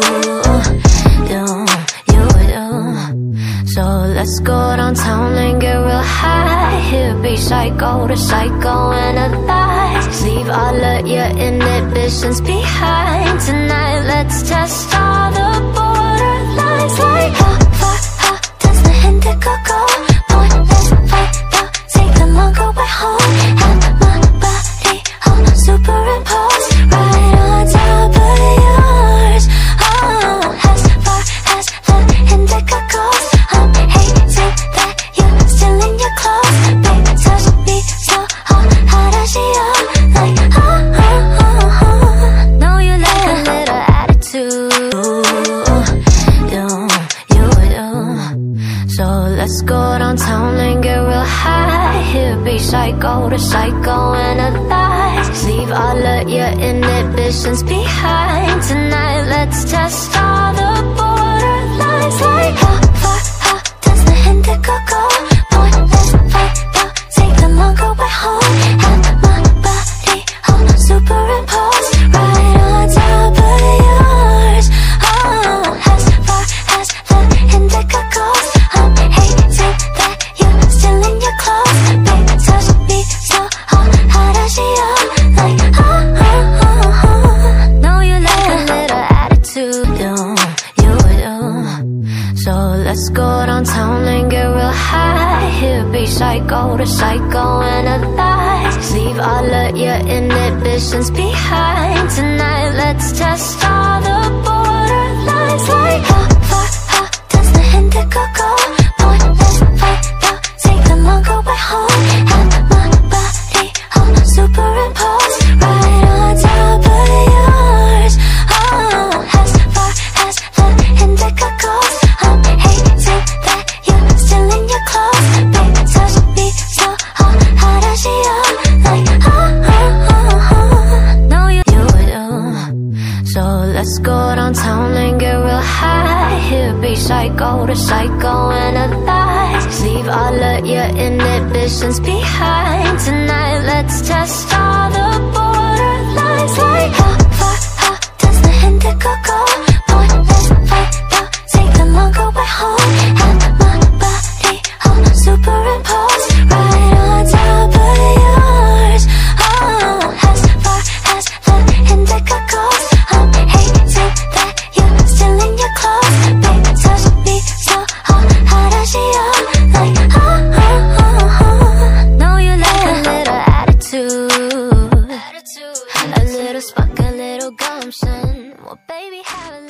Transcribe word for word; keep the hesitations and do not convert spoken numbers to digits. do, you do. So let's go downtown and get real high. Here be psycho to psycho analyze. Leave all of your inhibitions behind. Tonight let's test all the borderlines. Like how far, how does the indigo go? One less fight, don't take the longer way home. And my body all superimposed, right on top of yours. Oh, as far as the indigo goes, I'm hating that you're still in your clothes. Babe, touch me so hard, how does she own? Like, oh, oh, oh, oh. Know you like a little attitude. Ooh, you, you, you. So let's go downtown and get real high. Here be psycho to psycho analyze. Leave all of your inhibitions behind. Tonight let's test all the borderlines. Like how far, how does the indigo go? One less fight, don't take the longer way home. And my body all superimposed, right on top of yours. Oh, as far as the indigo goes, I'm hating that you're still in your clothes. Babe, touch me so hard, how does she own? Like, oh, oh, oh, oh. Know you like a little attitude, you, you, you. So let's go downtown and get real high. Here be psycho to psycho analyze. Leave all of your inhibitions behind. Tonight let's test all the borderlines. Like how far, how does the indigo go? One less fight, don't take the longer way home. And my body all superimposed, right on top of yours. Oh, as far as the indigo goes, I'm hating that you're still in your clothes. Babe, touch me so hard, how does she own? Like, oh, oh, oh, oh. Know you, you, you. So let's go downtown and get real high. Here be psycho to psycho analyze. Leave all of your inhibitions behind. Tonight let's test all the borderlines. Like how far, how does the indigo go? One less fight, don't take the longer way home. And my body all superimposed, right on top of yours. Oh, as far as the indigo goes, I'm hating that you're still in your clothes. Babe, touch me so hard, how does she own? Like, oh, oh, oh, oh. Know you like a little attitude, a little spark, a little gumption. Well, baby, have a